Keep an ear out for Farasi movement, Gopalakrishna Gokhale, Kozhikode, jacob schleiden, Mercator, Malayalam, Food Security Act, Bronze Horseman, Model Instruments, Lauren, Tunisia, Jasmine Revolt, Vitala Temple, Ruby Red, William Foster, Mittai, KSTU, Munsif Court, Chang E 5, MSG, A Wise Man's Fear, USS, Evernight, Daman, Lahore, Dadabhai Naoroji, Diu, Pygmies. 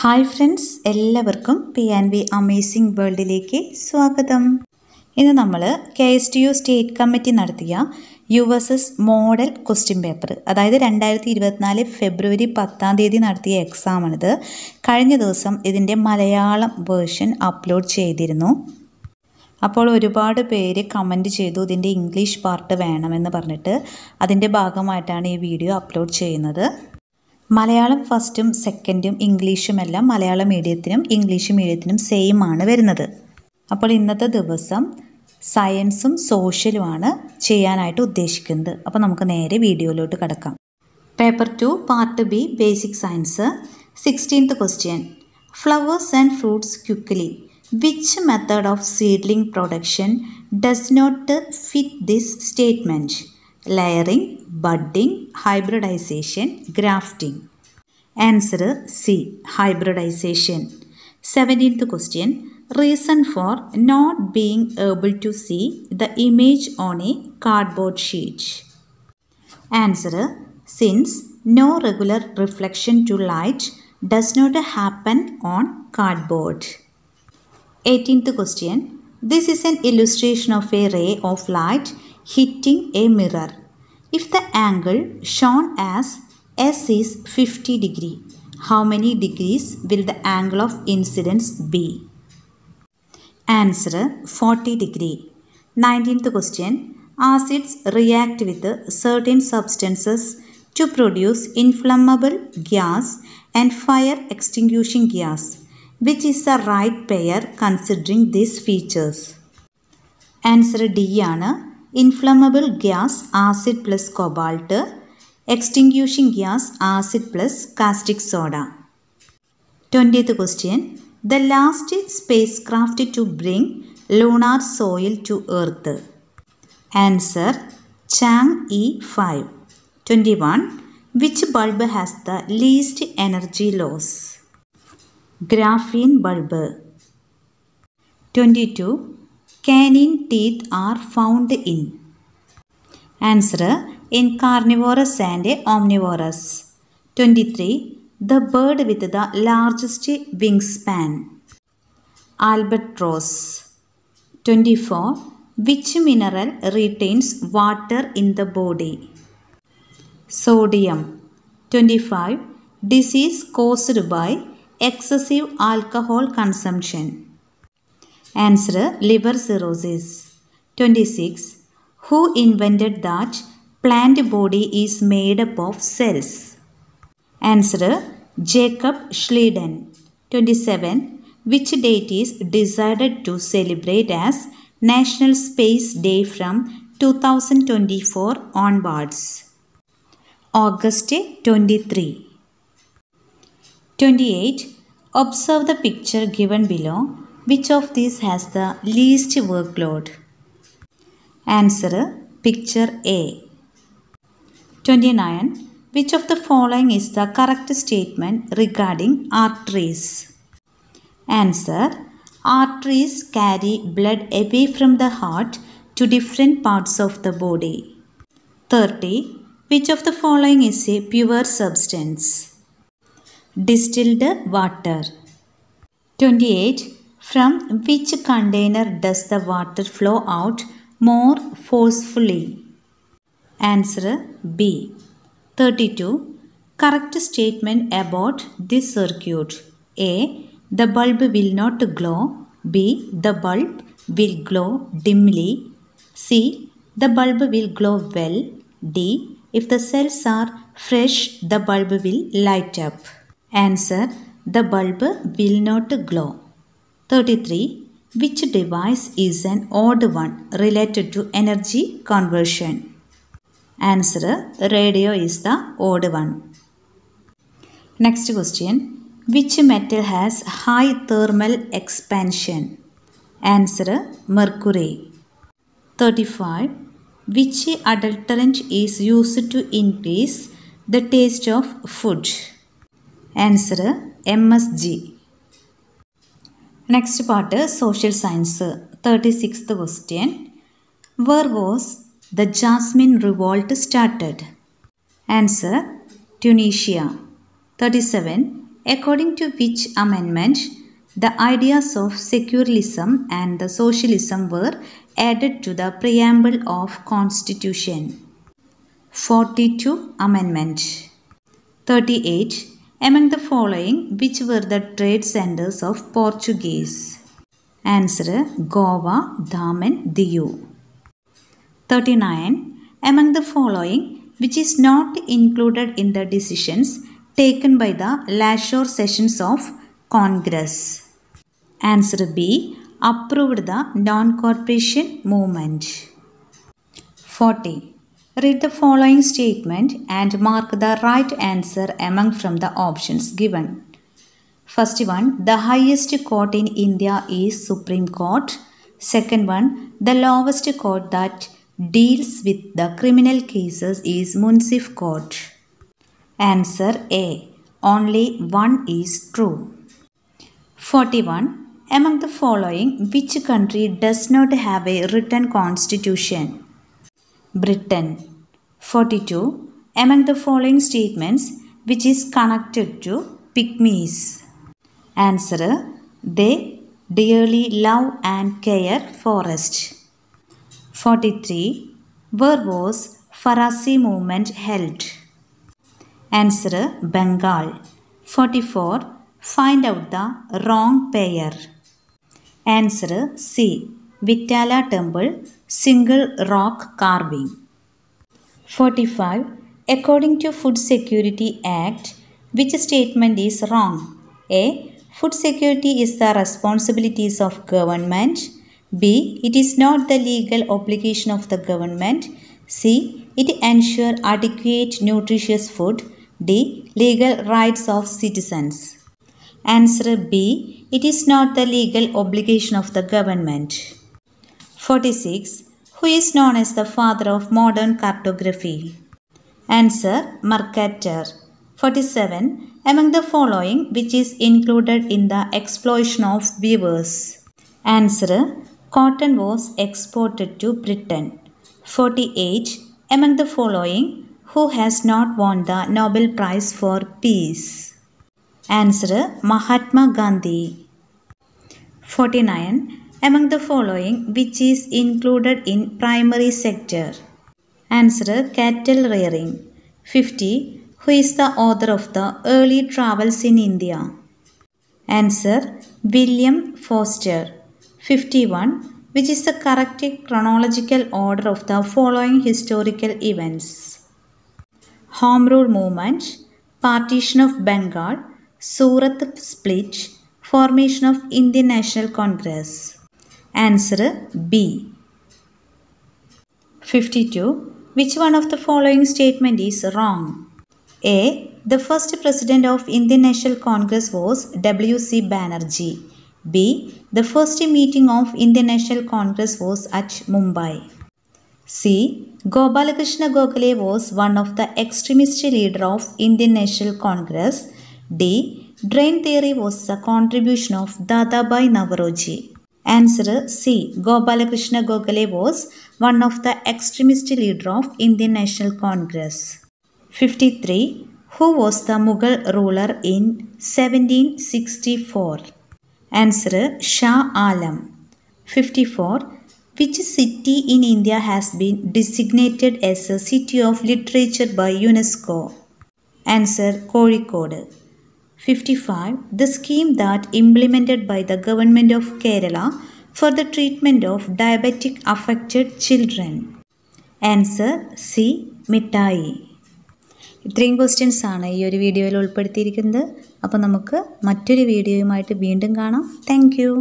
Hi friends, എല്ലാവർക്കും P N V amazing വേൾഡിലേക്ക് സ്വാഗതം. ഇന്ന് നമ്മൾ K S T U state committee നടത്തിയ U S S model question paper, അതായത് 2024 ഫെബ്രുവരി 10 നടത്തിയ എക്സാമാണിത്. കഴിഞ്ഞ ദിവസം ഇതിൻ്റെ മലയാളം വേർഷൻ അപ്ലോഡ് ചെയ്തിരുന്നു. അപ്പോൾ ഒരുപാട് പേര് കമൻറ്റ് ചെയ്തു ഇതിൻ്റെ ഇംഗ്ലീഷ് പാർട്ട് വേണമെന്ന് പറഞ്ഞിട്ട്. അതിൻ്റെ ഭാഗമായിട്ടാണ് ഈ വീഡിയോ അപ്ലോഡ് ചെയ്യുന്നത്. മലയാളം ഫസ്റ്റും സെക്കൻഡും ഇംഗ്ലീഷുമെല്ലാം മലയാള മീഡിയത്തിനും ഇംഗ്ലീഷ് മീഡിയത്തിനും സെയിം ആണ് വരുന്നത്. അപ്പോൾ ഇന്നത്തെ ദിവസം സയൻസും സോഷ്യലുമാണ് ചെയ്യാനായിട്ട് ഉദ്ദേശിക്കുന്നത്. അപ്പോൾ നമുക്ക് നേരെ വീഡിയോയിലോട്ട് കടക്കാം. Paper 2 part B basic science. 16th question. Flowers and fruits quickly. Which method of seedling production does not fit this statement? Layering, budding, hybridisation, grafting. Answer C, hybridisation. 17th question. Reason for not being able to see the image on a cardboard sheet. Answer, since no regular reflection to light does not happen on cardboard. 18th question. This is an illustration of a ray of light hitting a mirror. If the angle shown as S is 50 degree, how many degrees will the angle of incidence be? Answer, 40 degree. 19th question. Acids react with certain substances to produce inflammable gas and fire extinguishing gas. Which is the right pair considering these features? Answer D ആണ്. Inflammable gas acid plus cobalt, extinguishing gas acid plus caustic soda. 20th question. The last spacecraft to bring lunar soil to earth. Answer, Chang E 5. 21. Which bulb has the least energy loss? Graphene bulb. 22. Canine teeth are found in? Answer, in carnivorous and omnivorous. 23. The bird with the largest wingspan? Albatross. 24. Which mineral retains water in the body? Sodium. 25. Disease caused by excessive alcohol consumption? Answer, liver cirrhosis. 26. Who invented that plant body is made up of cells? Answer, Jacob Schleiden. 27. Which date is decided to celebrate as National Space Day from 2024 onwards? August 23. 28. Observe the picture given below. Which of these has the least workload? Answer, picture A. 29. Which of the following is the correct statement regarding arteries? Answer, arteries carry blood away from the heart to different parts of the body. 30. Which of the following is a pure substance? Distilled water. 28. From which container does the water flow out more forcefully? Answer, B. 32. Correct statement about this circuit. A. The bulb will not glow. B. The bulb will glow dimly. C. The bulb will glow well. D. If the cells are fresh, the bulb will light up. Answer, the bulb will not glow. 33. Which device is an odd one related to energy conversion? Answer, radio is the odd one. Next question. Which metal has high thermal expansion? Answer, mercury. 35. Which adulterant is used to increase the taste of food? Answer, MSG. Next part, social science. 36th question. Where was the Jasmine Revolt started? Answer, Tunisia. 37. according to which amendment the ideas of secularism and the socialism were added to the preamble of Constitution. 42. Amendment. 38. Among the following, which were the trade centers of Portuguese? Answer: Goa, Daman, Diu. 39. Among the following, which is not included in the decisions taken by the Lahore sessions of Congress? Answer B. Approved the non-corporation movement. 40. Read the following statement and mark the right answer among from the options given. First one, the highest court in India is Supreme Court. Second one, the lowest court that deals with the criminal cases is Munsif Court. Answer A. Only one is true. 41. Among the following, which country does not have a written constitution? Britain. 42. Among the following statements, which is connected to Pygmies? Answer: they dearly love and care forest. 43. Where was Farasi movement held? Answer: Bengal. 44. Find out the wrong pair. Answer C. Vitala Temple, single rock carving. 45. According to Food Security Act, which statement is wrong? A. Food security is the responsibilities of government. B. It is not the legal obligation of the government. C. It ensures adequate nutritious food. D. Legal rights of citizens. Answer B. It is not the legal obligation of the government. 46. Who is known as the father of modern cartography? Answer: Mercator. 47. Among the following, which is included in the exploitation of beavers? Answer: cotton was exported to Britain. 48. Among the following, who has not won the Nobel Prize for Peace? Answer: Mahatma Gandhi. 49. Among the following, which is included in primary sector? Answer: cattle rearing. 50. Who is the author of the early travels in India? Answer: William Foster. 51. Which is the correct chronological order of the following historical events? Home Rule Movement, Partition of Bengal, Surat split, formation of Indian National Congress. Answer B. 52. Which one of the following statement is wrong? A. The first president of Indian National Congress was W.C. Banerjee. B. The first meeting of Indian National Congress was at Mumbai. C. Gopalakrishna Gokhale was one of the extremist leader of Indian National Congress. D. Drain theory was the contribution of Dadabhai Naoroji. Answer C. Gopalakrishna Gokhale was one of the extremist leader of Indian National Congress. 53. Who was the Mughal ruler in 1764? Answer Shah Alam. 54. Which city in India has been designated as a city of literature by UNESCO? Answer Kozhikode. 55. The scheme that implemented by the government of Kerala for the treatment of diabetic affected children. Answer C. Mittai. ഇത്രയും questions ആണ് ഈ ഒരു വീഡിയോയിൽ ഉൾപ്പെടുത്തിയിരിക്കുന്നത്. അപ്പോൾ നമുക്ക് മറ്റൊരു വീഡിയോയുമായിട്ട് വീണ്ടും കാണാം. Thank U.